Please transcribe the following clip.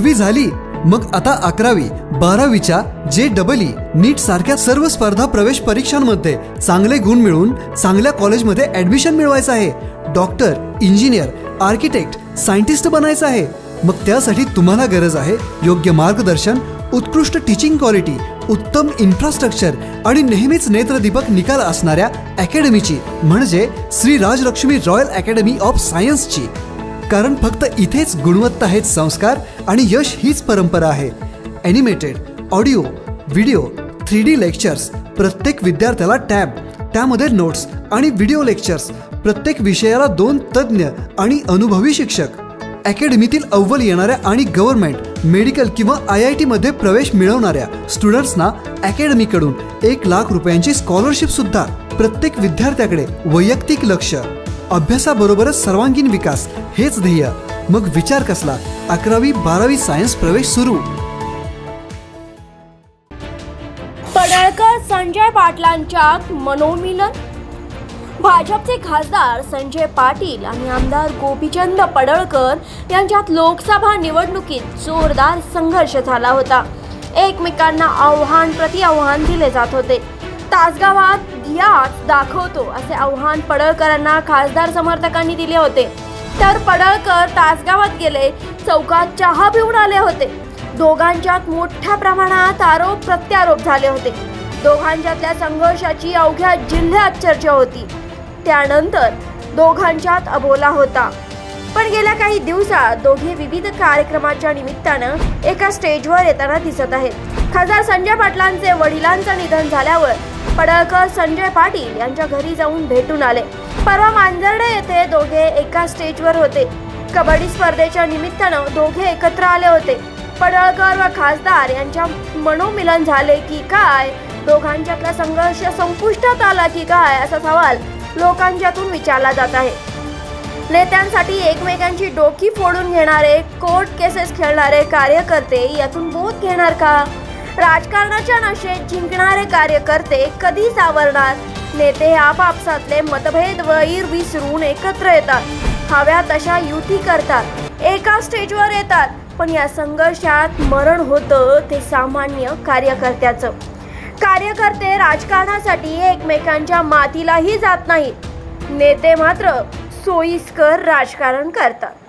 दहावी झाली मग आता 11वी 12वीच्या JEE नीट सारख्या सर्व स्पर्धा प्रवेश परीक्षांमध्ये चांगले गुण मिळवून चांगल्या कॉलेजमध्ये ऍडमिशन मिळवायचं आहे। डॉक्टर, इंजिनियर, आर्किटेक्ट, सायंटिस्ट बनायचं आहे। मग त्यासाठी तुम्हाला गरज आहे योग्य मार्गदर्शन, उत्कृष्ट टीचिंग क्वालिटी, उत्तम इन्फ्रास्ट्रक्चर आणि नेहमीच नेत्रदीपक निकाल असणाऱ्या अकॅडमीची म्हणजे Shri Rajlakshmi royal academy of सायन्सची। कारण फक्त इथेच गुणवत्ता हेच संस्कार आणि यश हीच परंपरा आहे। Animated, audio, video, 3D lectures, प्रत्येक विद्यार्थ्याला टॅब, त्यामध्ये नोट्स आणि व्हिडिओ लेक्चर्स, प्रत्येक विषयाला 2 तज्ञ आणि अनुभवी शिक्षक, अकॅडमीतील अव्वल येणाऱ्या आणि गव्हर्नमेंट, मेडिकल किंवा IIT मध्ये प्रवेश मिळवणाऱ्या स्टुडंट्सना अकॅडमीकडून 1 लाख रुपयांची स्कॉलरशिप सुद्धा। प्रत्येक विद्यार्थ्याकडे वैयक्तिक लक्ष, अभ्यासाबरोबरच सर्वांगीण विकास हेच ध्येय। मग विचार कसला, 11वी 12वी सायन्स प्रवेश सुरू। पडळकर संजय पाटलांच्या मनोमिलन। भाजपचे खासदार संजय पाटील आणि आमदार गोपीचंद पडळकर यांच्यात लोकसभा निवडणुकीत जोरदार संघर्ष झाला होता। एकमेकांना आव्हान प्रति आव्हान दिले जात होते। तासगावात याच दाखवतो असे आव्हान पडळकरांना खासदार समर्थकांनी दिले होते, तर पडळकर तासगावात गेले, चौकात चहा पिऊन आले होते। दोघांच्यात मोठ्या प्रमाणात आरोप प्रत्यारोप झाले होते। दोघांच्यातल्या संघर्षाची अवघ्या जिल्ह्यात चर्चा होती। त्यानंतर दोघांच्यात अबोला होता। पण गेल्या काही दिवसात दोघे विविध कार्यक्रमाच्या निमित्तानं एका स्टेजवर येताना दिसत आहेत। खासदार संजय पाटलांचे वडिलांचं निधन झाल्यावर पडळकर संजय पाटील यांच्या घरी जाऊन भेटून आले। परवा मांजर्डे येथे दोघे एका स्टेजवर होते। कबड्डी स्पर्धेच्या निमित्तानं दोघे एकत्र आले होते। पडळकर व खासदार यांच्या मनोमिलन झाले की काय, दोघांच्यातला संघर्ष संपुष्टात आला की काय असा सवाल लोकांच्यातून विचारला जात आहे। नेत्यांसाठी एकमेकांची डोकी फोडून घेणारे, कोर्ट केसेस खेळणारे कार्यकर्ते यातून बोध घेणार का? राजकारणाच्या नशेत जिंकणारे कार्यकर्ते कधी सावरणार? नेते आपापसातले मतभेद वैर विसरून एकत्र येतात, हव्या तशा युती करतात, एका स्टेजवर येतात, पण या संघर्षात मरण होतं ते सामान्य कार्यकर्त्याचं। कार्यकर्ते राजकारणासाठी एकमेकांच्या मातीलाही जात नाहीत, नेते मात्र सोयीस्कर राजकारण करतात।